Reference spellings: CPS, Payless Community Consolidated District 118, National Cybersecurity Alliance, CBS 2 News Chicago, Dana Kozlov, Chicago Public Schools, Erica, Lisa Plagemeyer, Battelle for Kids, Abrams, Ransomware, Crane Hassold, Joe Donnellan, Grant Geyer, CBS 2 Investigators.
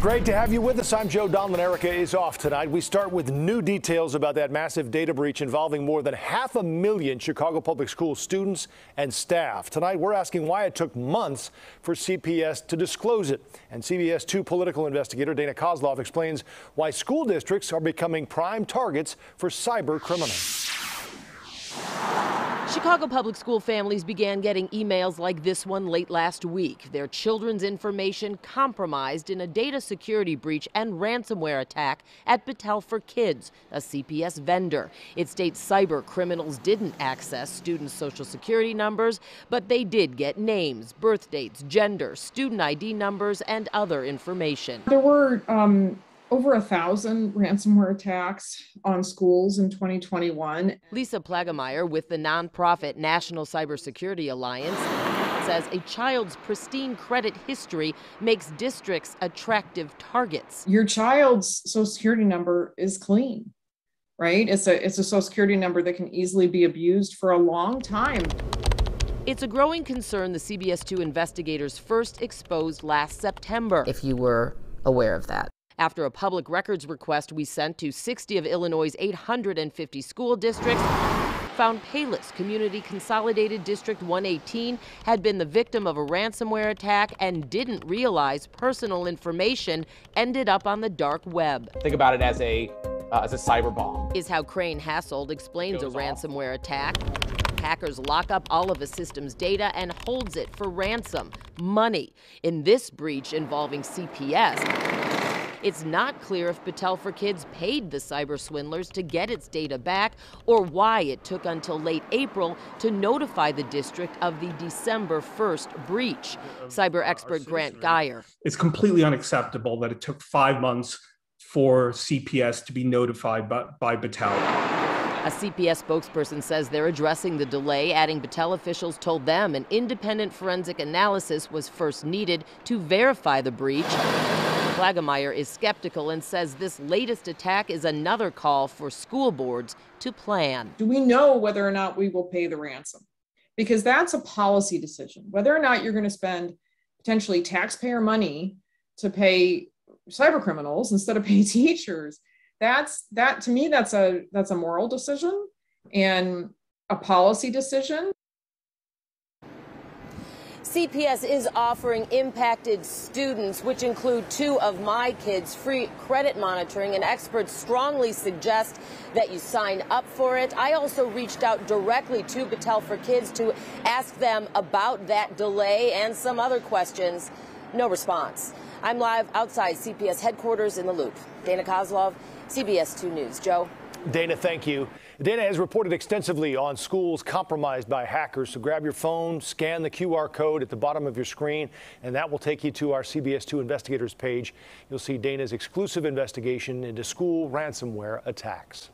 Great to have you with us. I'm Joe Donnellan. Erica is off tonight. We start with new details about that massive data breach involving more than 500,000 Chicago Public Schools students and staff. Tonight, we're asking why it took months for CPS to disclose it. And CBS 2 political investigator Dana Kozlov explains why school districts are becoming prime targets for cyber criminals. Chicago public school families began getting emails like this one late last week. Their children's information compromised in a data security breach and ransomware attack at Battelle for Kids, a CPS vendor. It states cyber criminals didn't access students' social security numbers, but they did get names, birth dates, gender, student ID numbers, and other information. There were over 1,000 ransomware attacks on schools in 2021. Lisa Plagemeyer with the nonprofit National Cybersecurity Alliance says a child's pristine credit history makes districts attractive targets. Your child's social security number is clean, right? It's a social security number that can easily be abused for a long time. It's a growing concern the CBS 2 investigators first exposed last September. If you were aware of that. After a public records request we sent to 60 of Illinois' 850 school districts, found Payless Community Consolidated District 118 had been the victim of a ransomware attack and didn't realize personal information ended up on the dark web. Think about it as a cyber bomb. Is how Crane Hassold explains a ransomware attack. Hackers lock up all of a system's data and holds it for ransom, money. In this breach involving CPS, it's not clear if Battelle for Kids paid the cyber swindlers to get its data back or why it took until late April to notify the district of the December 1st breach. Cyber expert Grant Geyer. It's completely unacceptable that it took 5 months for CPS to be notified by Battelle. A CPS spokesperson says they're addressing the delay, adding Battelle officials told them an independent forensic analysis was first needed to verify the breach. Plagemeyer is skeptical and says this latest attack is another call for school boards to plan. Do we know whether or not we will pay the ransom? Because that's a policy decision, whether or not you're going to spend potentially taxpayer money to pay cyber criminals instead of pay teachers. That to me, that's a moral decision and a policy decision. CPS is offering impacted students, which include 2 of my kids, free credit monitoring, and experts strongly suggest that you sign up for it. I also reached out directly to Battelle for Kids to ask them about that delay and some other questions. No response. I'm live outside CPS headquarters in the Loop. Dana Kozlov, CBS 2 News. Joe. Dana, thank you. Dana has reported extensively on schools compromised by hackers, so grab your phone, scan the QR code at the bottom of your screen, and that will take you to our CBS 2 Investigators page. You'll see Dana's exclusive investigation into school ransomware attacks.